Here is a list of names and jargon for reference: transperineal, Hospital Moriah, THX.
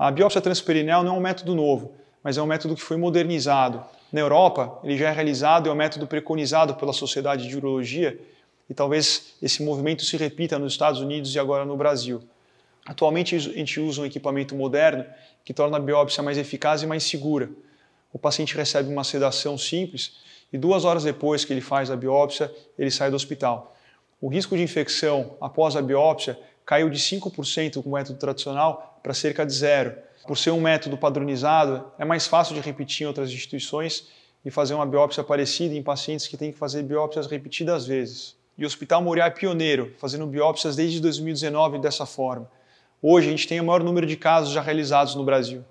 A biópsia transperineal não é um método novo, mas é um método que foi modernizado. Na Europa, ele já é realizado, é um método preconizado pela Sociedade de Urologia, e talvez esse movimento se repita nos Estados Unidos e agora no Brasil. Atualmente, a gente usa um equipamento moderno que torna a biópsia mais eficaz e mais segura. O paciente recebe uma sedação simples e 2 horas depois que ele faz a biópsia, ele sai do hospital. O risco de infecção após a biópsia caiu de 5% com o método tradicional para cerca de 0%. Por ser um método padronizado, é mais fácil de repetir em outras instituições e fazer uma biópsia parecida em pacientes que têm que fazer biópsias repetidas vezes. E o Hospital Moriah é pioneiro, fazendo biópsias desde 2019 dessa forma. Hoje, a gente tem o maior número de casos já realizados no Brasil.